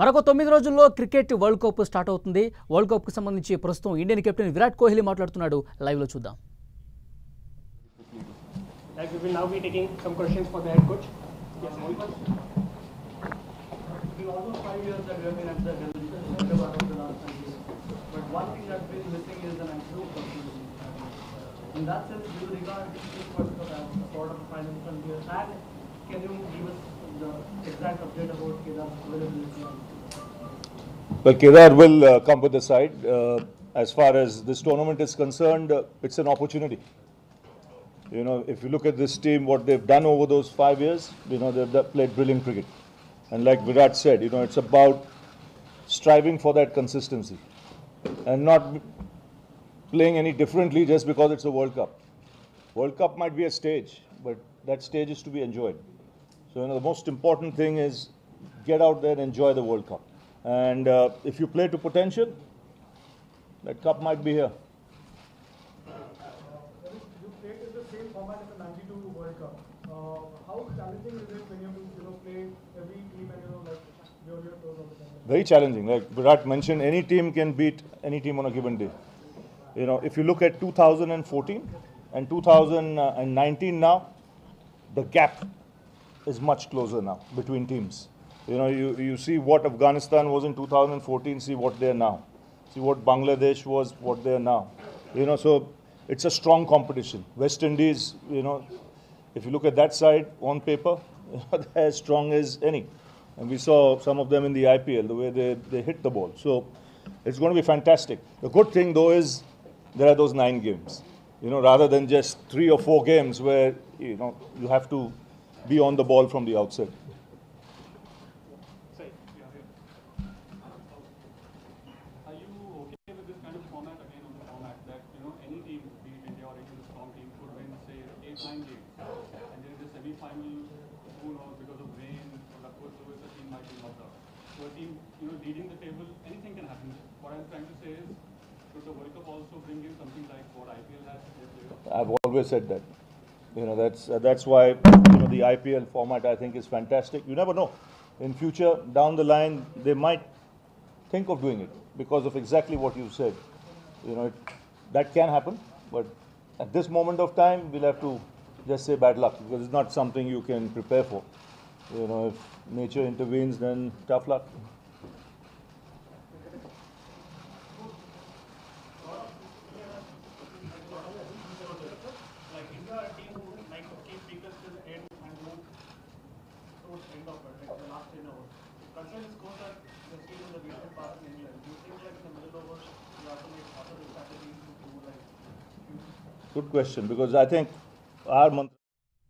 మరొక 9 రోజుల్లో cricket world cup start అవుతుంది వరల్డ్ కప్ కు సంబంధించి ప్రస్తుతం ఇండియన్ కెప్టెన్ విరాట్ కోహ్లీ మాట్లాడుతున్నాడు లైవ్ లో చూద్దాం like we will now be taking some questions for the head coach yes we almost 5 years that we have been at the level about the last century but one thing that been missing is an absolute consistency in that sense do you regard this for the quarter final frontier and can you give us the exact update about Kedar's availability? Well, Kedar will come with the side. As far as this tournament is concerned, it's an opportunity. You know, if you look at this team, what they've done over those 5 years, you know, they've played brilliant cricket. And like Virat said, you know, it's about striving for that consistency and not playing any differently just because it's a World Cup. World Cup might be a stage, but that stage is to be enjoyed. So, you know, the most important thing is get out there and enjoy the World Cup. And if you play to potential, that cup might be here. You played in the same format as the '92 World Cup. How challenging is it when you play every team and like your toes on the time? Very challenging. Like Virat mentioned, any team can beat any team on a given day. You know, if you look at 2014 and 2019 now, the gap is much closer now between teams. You know, you see what Afghanistan was in 2014, see what they are now. See what Bangladesh was, what they are now. You know, so it's a strong competition. West Indies, you know, if you look at that side on paper, they're as strong as any. And we saw some of them in the IPL, the way they hit the ball. So it's going to be fantastic. The good thing, though, is there are those 9 games. You know, rather than just 3 or 4 games where, you know, you have to be on the ball from the outset. Are you okay with this kind of format again on the format that, you know, any team, be it India or even a strong team, could win, say, 8-9 games? And then in the semi-final, who knows, because of rain or luck or so, a team might be knocked out. So a team, you know, leading the table, anything can happen. What I'm trying to say is, should the World Cup also bring in something like what IPL has? I've always said that. You know, that's why, you know, the IPL format I think is fantastic. You never know. In future, down the line, they might think of doing it because of exactly what you said. You know, that can happen. But at this moment of time, we'll have to just say bad luck because it's not something you can prepare for. You know, if nature intervenes, then tough luck. Good question, because I think our mantra